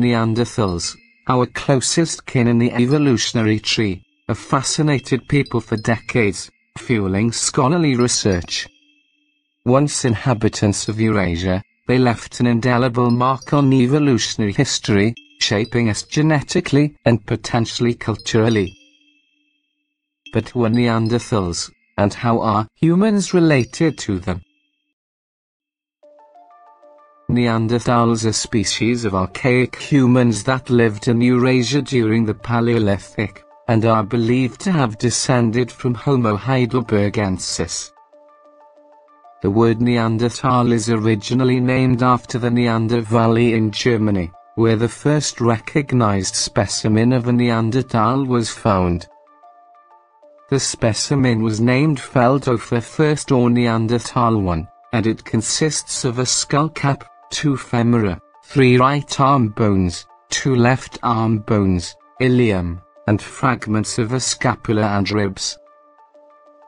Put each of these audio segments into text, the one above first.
Neanderthals, our closest kin in the evolutionary tree, have fascinated people for decades, fueling scholarly research. Once inhabitants of Eurasia, they left an indelible mark on evolutionary history, shaping us genetically and potentially culturally. But who are Neanderthals, and how are humans related to them? Neanderthals are a species of archaic humans that lived in Eurasia during the Paleolithic, and are believed to have descended from Homo heidelbergensis. The word Neanderthal is originally named after the Neander Valley in Germany, where the first recognized specimen of a Neanderthal was found. The specimen was named Feldhofer I or Neanderthal I, and it consists of a skull cap, two femora, three right arm bones, two left arm bones, ilium, and fragments of a scapula and ribs.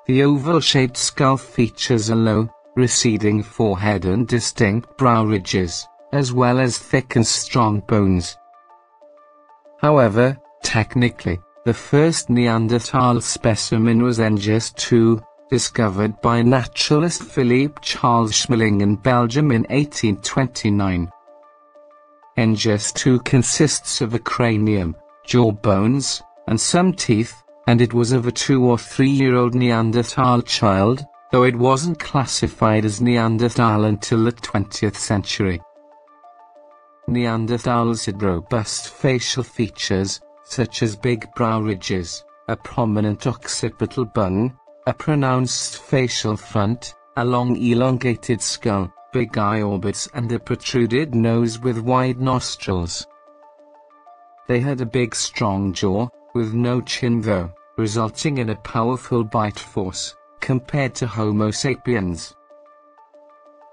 The oval-shaped skull features a low, receding forehead and distinct brow ridges, as well as thick and strong bones. However, technically, the first Neanderthal specimen was Engis 2, discovered by naturalist Philippe Charles Schmeling in Belgium in 1829. Engis 2 consists of a cranium, jawbones, and some teeth, and it was of a 2- or 3-year-old Neanderthal child, though it wasn't classified as Neanderthal until the 20th century. Neanderthals had robust facial features, such as big brow ridges, a prominent occipital bun, a pronounced facial front, a long elongated skull, big eye orbits and a protruded nose with wide nostrils. They had a big strong jaw, with no chin though, resulting in a powerful bite force, compared to Homo sapiens.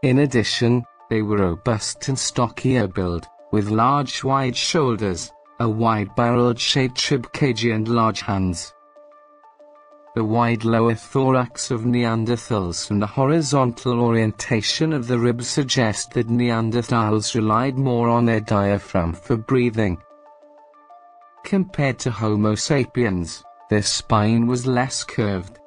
In addition, they were robust and stockier build, with large wide shoulders, a wide-barreled shaped rib cage and large hands. The wide lower thorax of Neanderthals and the horizontal orientation of the ribs suggest that Neanderthals relied more on their diaphragm for breathing. Compared to Homo sapiens, their spine was less curved.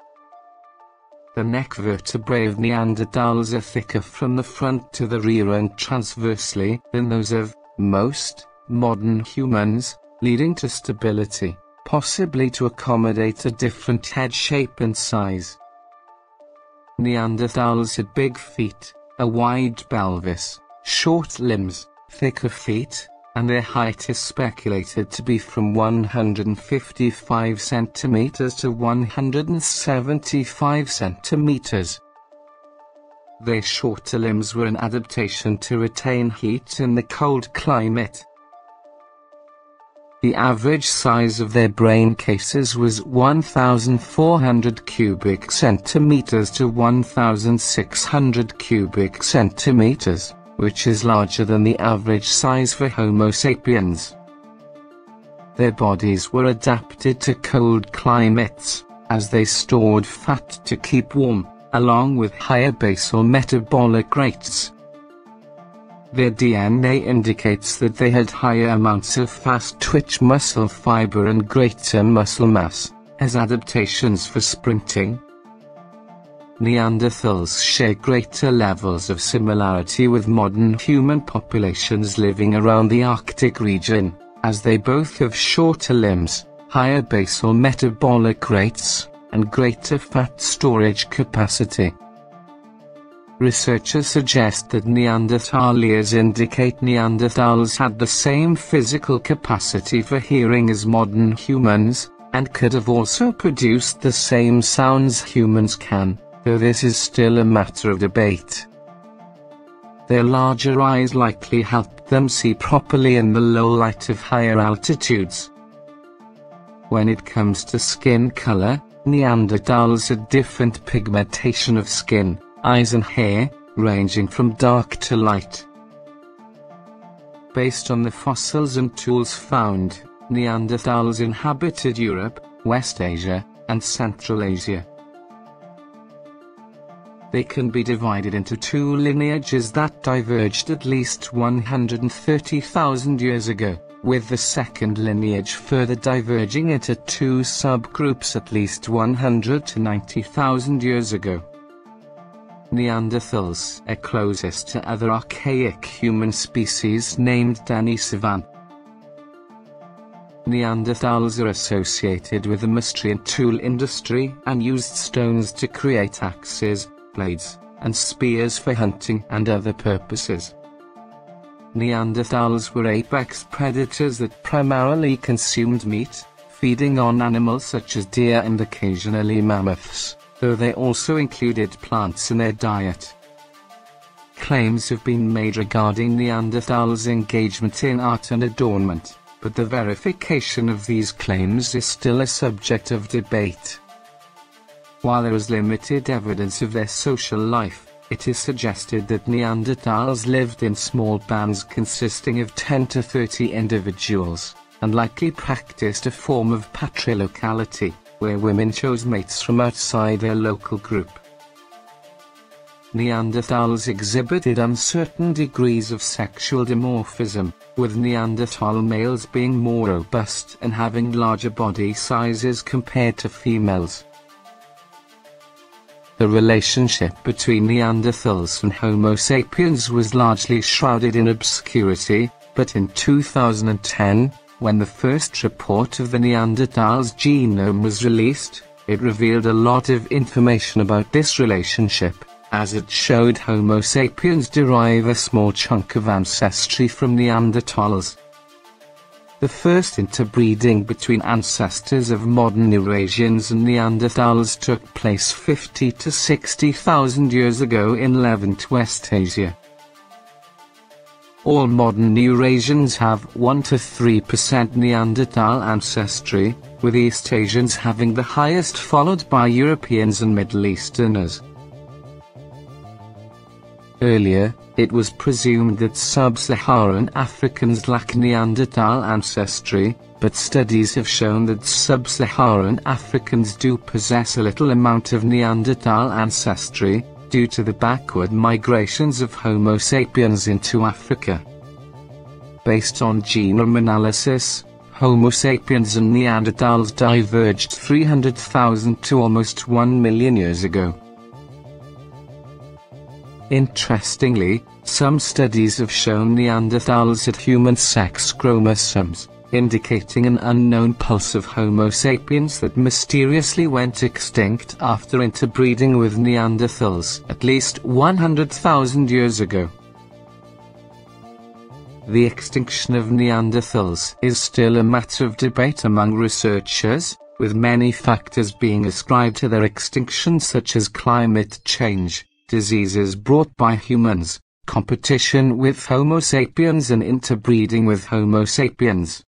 The neck vertebrae of Neanderthals are thicker from the front to the rear and transversely than those of most modern humans, leading to stability, possibly to accommodate a different head shape and size. Neanderthals had big feet, a wide pelvis, short limbs, thicker feet, and their height is speculated to be from 155 cm to 175 cm. Their shorter limbs were an adaptation to retain heat in the cold climate. The average size of their brain cases was 1,400 cubic centimeters to 1,600 cubic centimeters, which is larger than the average size for Homo sapiens. Their bodies were adapted to cold climates, as they stored fat to keep warm, along with higher basal metabolic rates. Their DNA indicates that they had higher amounts of fast-twitch muscle fiber and greater muscle mass, as adaptations for sprinting. Neanderthals share greater levels of similarity with modern human populations living around the Arctic region, as they both have shorter limbs, higher basal metabolic rates, and greater fat storage capacity. Researchers suggest that Neanderthalians indicate Neanderthals had the same physical capacity for hearing as modern humans, and could have also produced the same sounds humans can, though this is still a matter of debate. Their larger eyes likely helped them see properly in the low light of higher altitudes. When it comes to skin color, Neanderthals had different pigmentation of skin, eyes and hair, ranging from dark to light. Based on the fossils and tools found, Neanderthals inhabited Europe, West Asia, and Central Asia. they can be divided into two lineages that diverged at least 130,000 years ago, with the second lineage further diverging into two subgroups at least 190,000 years ago. Neanderthals are closest to other archaic human species named Denisovan. Neanderthals are associated with the machinery and tool industry and used stones to create axes, blades, and spears for hunting and other purposes. Neanderthals were apex predators that primarily consumed meat, feeding on animals such as deer and occasionally mammoths, though they also included plants in their diet. Claims have been made regarding Neanderthals' engagement in art and adornment, but the verification of these claims is still a subject of debate. While there is limited evidence of their social life, it is suggested that Neanderthals lived in small bands consisting of 10 to 30 individuals, and likely practiced a form of patrilocality, where women chose mates from outside their local group. Neanderthals exhibited uncertain degrees of sexual dimorphism, with Neanderthal males being more robust and having larger body sizes compared to females. The relationship between Neanderthals and Homo sapiens was largely shrouded in obscurity, but in 2010, when the first report of the Neanderthals' genome was released, it revealed a lot of information about this relationship, as it showed Homo sapiens derive a small chunk of ancestry from Neanderthals. The first interbreeding between ancestors of modern Eurasians and Neanderthals took place 50 to 60,000 years ago in Levant, West Asia. All modern Eurasians have 1 to 3% Neanderthal ancestry, with East Asians having the highest, followed by Europeans and Middle Easterners. Earlier, it was presumed that sub-Saharan Africans lack Neanderthal ancestry, but studies have shown that sub-Saharan Africans do possess a little amount of Neanderthal ancestry, due to the backward migrations of Homo sapiens into Africa. Based on genome analysis, Homo sapiens and Neanderthals diverged 300,000 to almost 1 million years ago. Interestingly, some studies have shown Neanderthals had human sex chromosomes, indicating an unknown pulse of Homo sapiens that mysteriously went extinct after interbreeding with Neanderthals at least 100,000 years ago. The extinction of Neanderthals is still a matter of debate among researchers, with many factors being ascribed to their extinction such as climate change, diseases brought by humans, competition with Homo sapiens and interbreeding with Homo sapiens.